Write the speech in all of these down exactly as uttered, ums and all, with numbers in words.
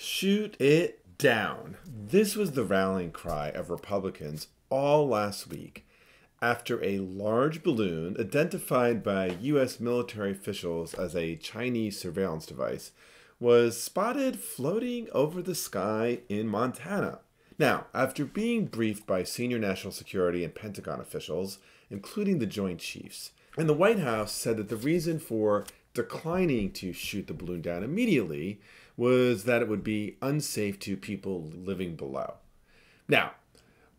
Shoot it down. This was the rallying cry of Republicans all last week after a large balloon identified by U S military officials as a Chinese surveillance device was spotted floating over the sky in Montana. Now, after being briefed by senior national security and Pentagon officials, including the Joint Chiefs, and the White House said that the reason for declining to shoot the balloon down immediately was that it would be unsafe to people living below. Now,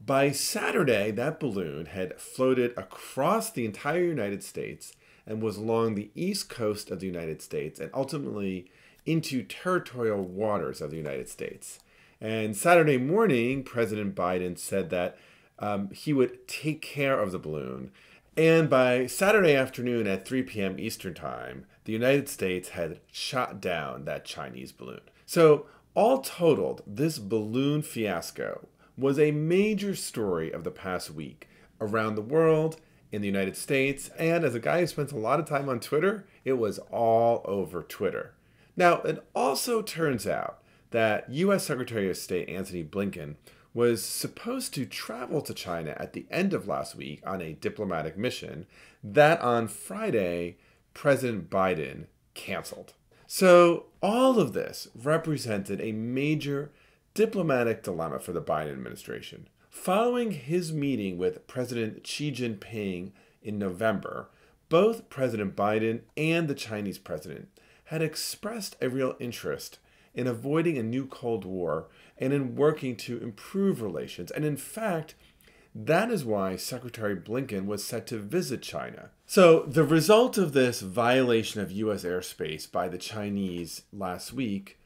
by Saturday, that balloon had floated across the entire United States and was along the east coast of the United States and ultimately into territorial waters of the United States. And Saturday morning, President Biden said that um, he would take care of the balloon. And by Saturday afternoon at three p m Eastern Time, the United States had shot down that Chinese balloon. So all totaled, this balloon fiasco was a major story of the past week around the world, in the United States, and as a guy who spends a lot of time on Twitter, it was all over Twitter. Now, it also turns out that U S Secretary of State Antony Blinken was supposed to travel to China at the end of last week on a diplomatic mission that on Friday, President Biden canceled. So all of this represented a major diplomatic dilemma for the Biden administration. Following his meeting with President Xi Jinping in November, both President Biden and the Chinese president had expressed a real interest in avoiding a new Cold War and in working to improve relations. And in fact, that is why Secretary Blinken was set to visit China. So the result of this violation of U S airspace by the Chinese last week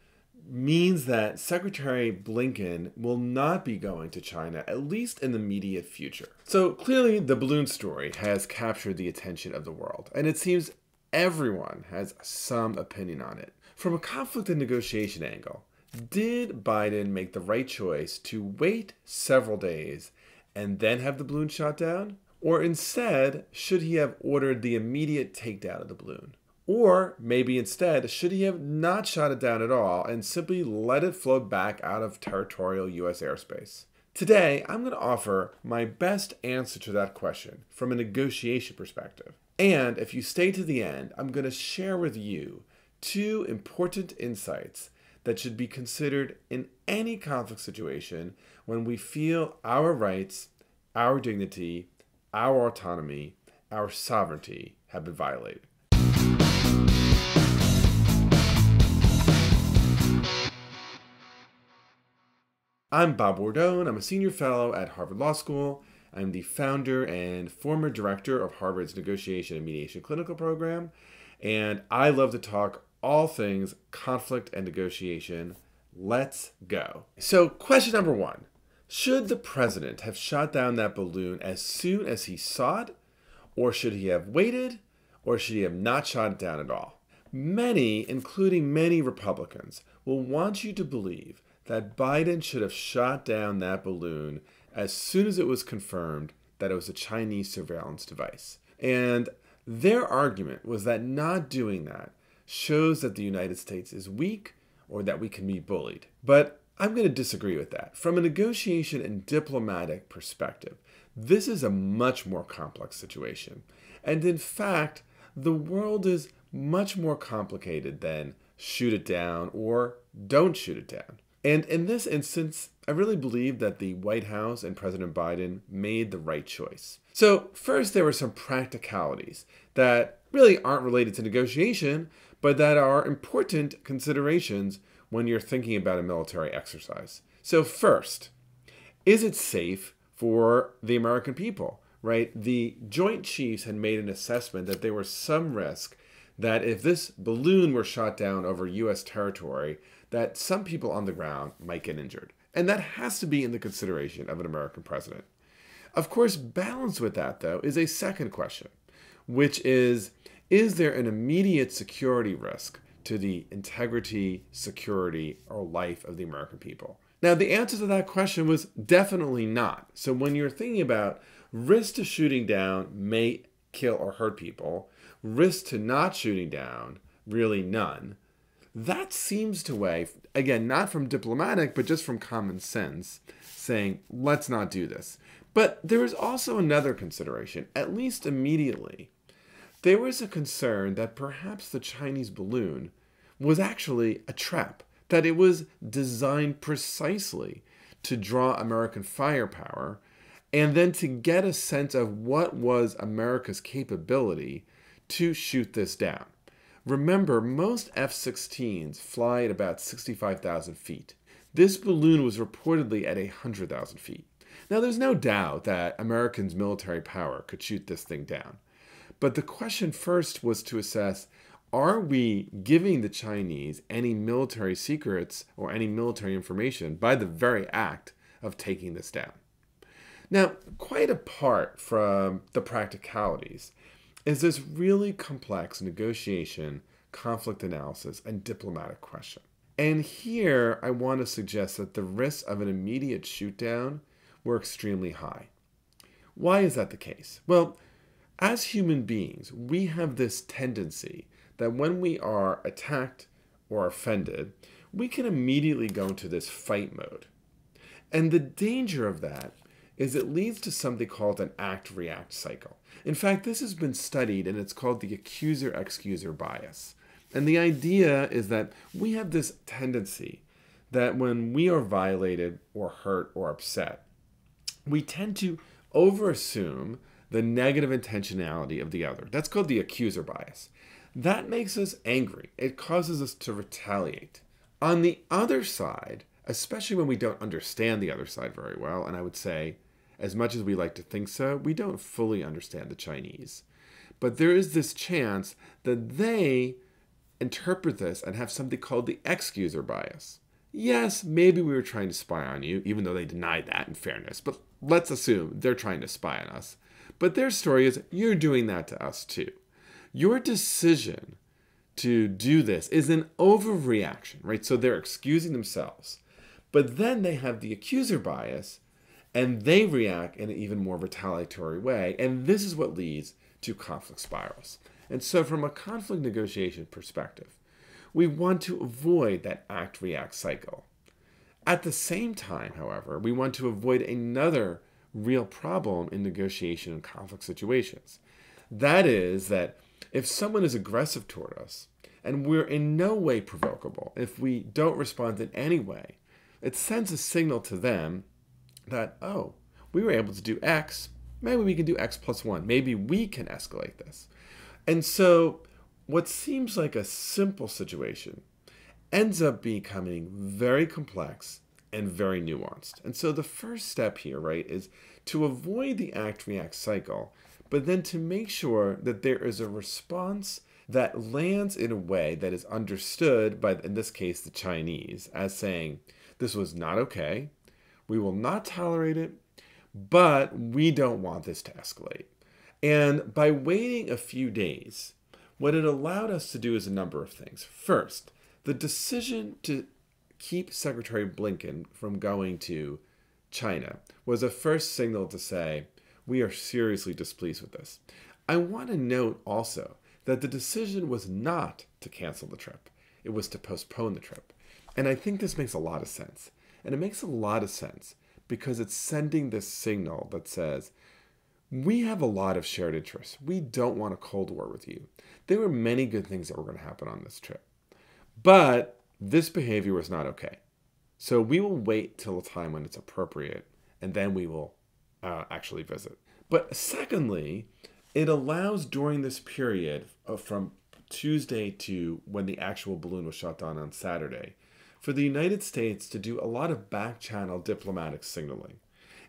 means that Secretary Blinken will not be going to China, at least in the immediate future. So clearly the balloon story has captured the attention of the world, and it seems everyone has some opinion on it. From a conflict and negotiation angle, did Biden make the right choice to wait several days and then have the balloon shot down? Or instead, should he have ordered the immediate takedown of the balloon? Or maybe instead, should he have not shot it down at all and simply let it float back out of territorial U S airspace? Today, I'm going to offer my best answer to that question from a negotiation perspective. And if you stay to the end, I'm going to share with you two important insights that should be considered in any conflict situation when we feel our rights, our dignity, our autonomy, our sovereignty have been violated. I'm Bob Bordone. I'm a senior fellow at Harvard Law School. I'm the founder and former director of Harvard's Negotiation and Mediation Clinical Program. And I love to talk all things conflict and negotiation. Let's go. So question number one, should the president have shot down that balloon as soon as he saw it? Or should he have waited? Or should he have not shot it down at all? Many, including many Republicans, will want you to believe that Biden should have shot down that balloon as soon as it was confirmed that it was a Chinese surveillance device. And their argument was that not doing that shows that the United States is weak or that we can be bullied. But I'm going to disagree with that. From a negotiation and diplomatic perspective, this is a much more complex situation. And in fact, the world is much more complicated than shoot it down or don't shoot it down. And in this instance, I really believe that the White House and President Biden made the right choice. So first, there were some practicalities that really aren't related to negotiation, but that are important considerations when you're thinking about a military exercise. So first, is it safe for the American people, right? The Joint Chiefs had made an assessment that there was some risk that if this balloon were shot down over U S territory, that some people on the ground might get injured. And that has to be in the consideration of an American president. Of course, balanced with that, though, is a second question, which is, is there an immediate security risk to the integrity, security, or life of the American people? Now, the answer to that question was definitely not. So when you're thinking about risk to shooting down may kill or hurt people, risk to not shooting down, really none, That seems to weigh, again, not from diplomatic, but just from common sense, saying, let's not do this. But there is also another consideration, at least immediately. There was a concern that perhaps the Chinese balloon was actually a trap, that it was designed precisely to draw American firepower and then to get a sense of what was America's capability to shoot this down. Remember, most F sixteens fly at about sixty-five thousand feet. This balloon was reportedly at one hundred thousand feet. Now, there's no doubt that Americans' military power could shoot this thing down. But the question first was to assess, are we giving the Chinese any military secrets or any military information by the very act of taking this down? Now, quite apart from the practicalities, is this really complex negotiation, conflict analysis, and diplomatic question. And here, I want to suggest that the risks of an immediate shoot-down were extremely high. Why is that the case? Well, as human beings, we have this tendency that when we are attacked or offended, we can immediately go into this fight mode. And the danger of that is it leads to something called an act-react cycle. In fact, this has been studied, and it's called the accuser-excuser bias. And the idea is that we have this tendency that when we are violated or hurt or upset, we tend to overassume the negative intentionality of the other. That's called the accuser bias. That makes us angry. It causes us to retaliate. On the other side, especially when we don't understand the other side very well, and I would say, as much as we like to think so, we don't fully understand the Chinese. But there is this chance that they interpret this and have something called the excuser bias. Yes, maybe we were trying to spy on you, even though they denied that in fairness, but let's assume they're trying to spy on us. But their story is, you're doing that to us too. Your decision to do this is an overreaction, right? So they're excusing themselves. But then they have the accuser bias, and they react in an even more retaliatory way. And this is what leads to conflict spirals. And so from a conflict negotiation perspective, we want to avoid that act-react cycle. At the same time, however, we want to avoid another real problem in negotiation and conflict situations. That is that if someone is aggressive toward us and we're in no way provocable, if we don't respond in any way, it sends a signal to them that, oh, we were able to do X, maybe we can do X plus one, maybe we can escalate this. And so what seems like a simple situation ends up becoming very complex and very nuanced. And so the first step here, right, is to avoid the act-react cycle, but then to make sure that there is a response that lands in a way that is understood by, in this case, the Chinese, as saying, this was not okay, we will not tolerate it, but we don't want this to escalate. And by waiting a few days, what it allowed us to do is a number of things. First, the decision to keep Secretary Blinken from going to China was a first signal to say, we are seriously displeased with this. I want to note also that the decision was not to cancel the trip. It was to postpone the trip. And I think this makes a lot of sense. And it makes a lot of sense because it's sending this signal that says, we have a lot of shared interests. We don't want a Cold War with you. There were many good things that were going to happen on this trip. But this behavior was not okay. So we will wait till a time when it's appropriate, and then we will uh, actually visit. But secondly, it allows during this period of from Tuesday to when the actual balloon was shot down on Saturday, for the United States to do a lot of back-channel diplomatic signaling,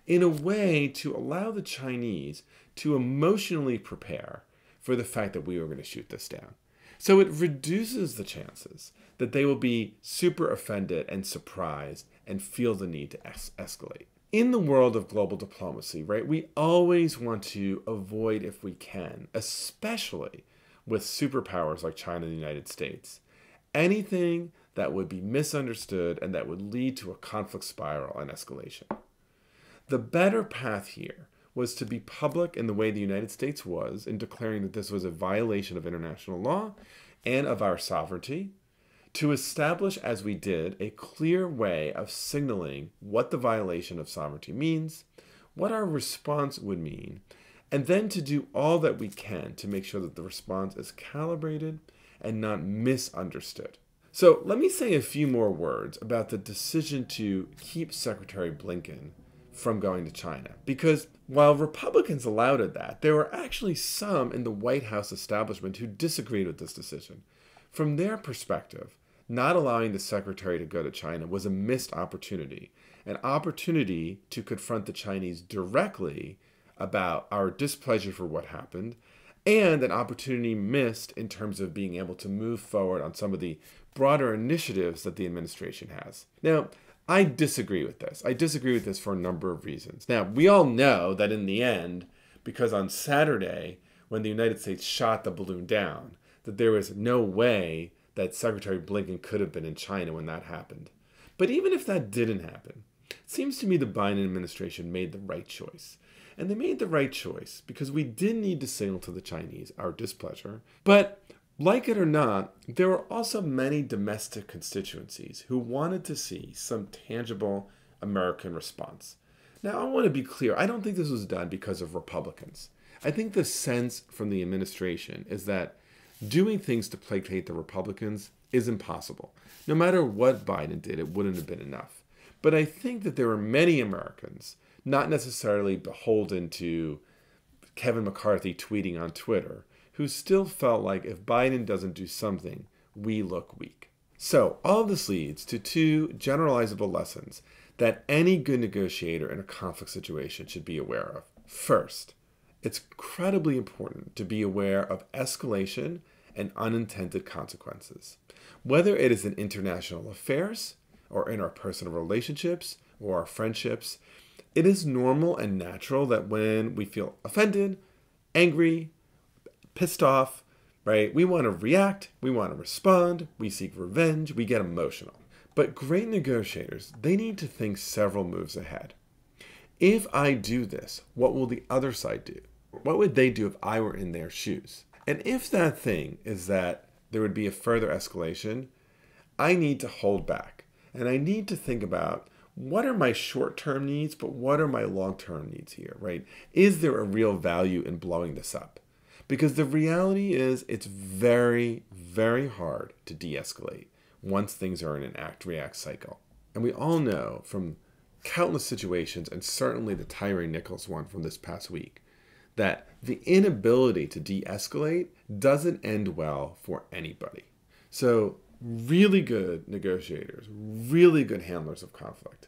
in a way to allow the Chinese to emotionally prepare for the fact that we were going to shoot this down. So it reduces the chances that they will be super offended and surprised and feel the need to es escalate. In the world of global diplomacy, right, we always want to avoid, if we can, especially with superpowers like China and the United States, anything that would be misunderstood and that would lead to a conflict spiral and escalation. The better path here was to be public in the way the United States was in declaring that this was a violation of international law and of our sovereignty, to establish, as we did, a clear way of signaling what the violation of sovereignty means, what our response would mean, and then to do all that we can to make sure that the response is calibrated and not misunderstood. So let me say a few more words about the decision to keep Secretary Blinken from going to China, because while Republicans allowed at that, there were actually some in the White House establishment who disagreed with this decision. From their perspective, not allowing the secretary to go to China was a missed opportunity, an opportunity to confront the Chinese directly about our displeasure for what happened, and an opportunity missed in terms of being able to move forward on some of the broader initiatives that the administration has. Now, I disagree with this. I disagree with this for a number of reasons. Now, we all know that in the end, because on Saturday, when the United States shot the balloon down, that there was no way that Secretary Blinken could have been in China when that happened. But even if that didn't happen, it seems to me the Biden administration made the right choice. And they made the right choice because we did need to signal to the Chinese our displeasure. But like it or not, there were also many domestic constituencies who wanted to see some tangible American response. Now, I want to be clear. I don't think this was done because of Republicans. I think the sense from the administration is that doing things to placate the Republicans is impossible. No matter what Biden did, it wouldn't have been enough. But I think that there were many Americans, not necessarily beholden to Kevin McCarthy tweeting on Twitter, who still felt like if Biden doesn't do something, we look weak. So all this leads to two generalizable lessons that any good negotiator in a conflict situation should be aware of. First, it's incredibly important to be aware of escalation and unintended consequences. Whether it is in international affairs or in our personal relationships or our friendships, it is normal and natural that when we feel offended, angry, pissed off, right? We want to react, we want to respond, we seek revenge, we get emotional. But great negotiators, they need to think several moves ahead. If I do this, what will the other side do? What would they do if I were in their shoes? And if that thing is that there would be a further escalation, I need to hold back. And I need to think about what are my short-term needs, but what are my long-term needs here, right? Is there a real value in blowing this up? Because the reality is it's very, very hard to de-escalate once things are in an act-react cycle. And we all know from countless situations, and certainly the Tyree Nichols one from this past week, that the inability to de-escalate doesn't end well for anybody. So really good negotiators, really good handlers of conflict,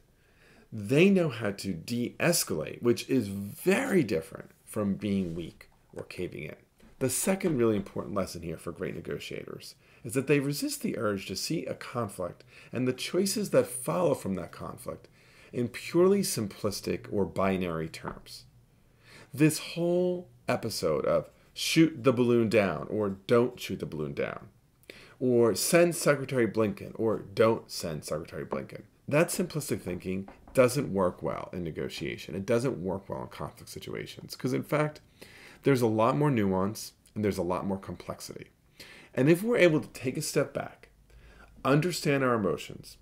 they know how to de-escalate, which is very different from being weak or caving in. The second really important lesson here for great negotiators is that they resist the urge to see a conflict and the choices that follow from that conflict in purely simplistic or binary terms. This whole episode of shoot the balloon down or don't shoot the balloon down, or send Secretary Blinken or don't send Secretary Blinken, that simplistic thinking doesn't work well in negotiation. It doesn't work well in conflict situations because, in fact, there's a lot more nuance and there's a lot more complexity. And if we're able to take a step back, understand our emotions,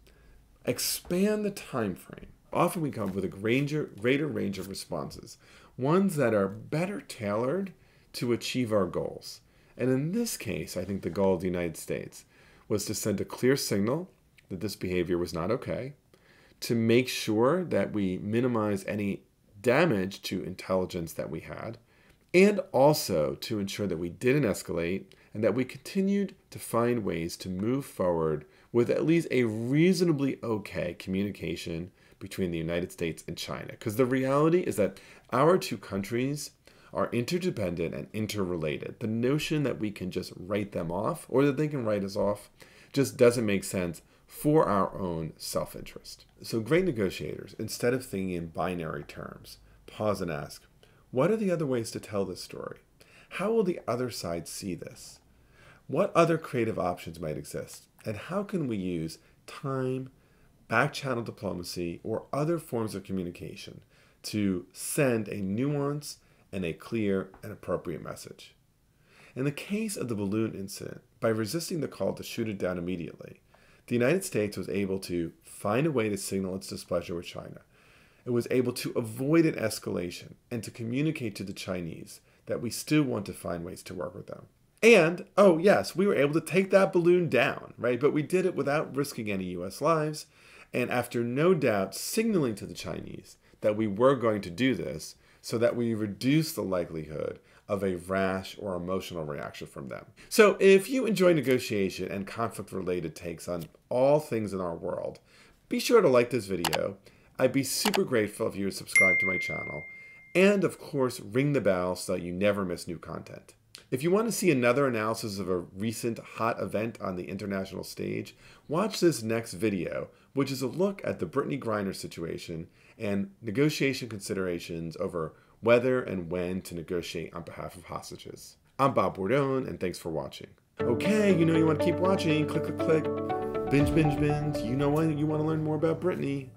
expand the time frame, often we come up with a greater, greater range of responses, ones that are better tailored to achieve our goals. And in this case, I think the goal of the United States was to send a clear signal that this behavior was not okay, to make sure that we minimize any damage to intelligence that we had, and also to ensure that we didn't escalate and that we continued to find ways to move forward with at least a reasonably okay communication between the United States and China. Because the reality is that our two countries are interdependent and interrelated. The notion that we can just write them off or that they can write us off just doesn't make sense for our own self-interest. So great negotiators, instead of thinking in binary terms, pause and ask, what are the other ways to tell this story? How will the other side see this? What other creative options might exist? And how can we use time, back-channel diplomacy, or other forms of communication to send a nuanced and a clear and appropriate message? In the case of the balloon incident, by resisting the call to shoot it down immediately, the United States was able to find a way to signal its displeasure with China. It was able to avoid an escalation and to communicate to the Chinese that we still want to find ways to work with them. And, oh yes, we were able to take that balloon down, right? But we did it without risking any U S lives, and after no doubt signaling to the Chinese that we were going to do this so that we reduce the likelihood of a rash or emotional reaction from them. So if you enjoy negotiation and conflict-related takes on all things in our world, be sure to like this video. I'd be super grateful if you would subscribe to my channel. And of course, ring the bell so that you never miss new content. If you want to see another analysis of a recent hot event on the international stage, watch this next video, which is a look at the Brittany Griner situation and negotiation considerations over whether and when to negotiate on behalf of hostages. I'm Bob Bordone, and thanks for watching. Okay, you know you want to keep watching. Click, click, click. Binge, binge, binge. You know what? You want to learn more about Brittany.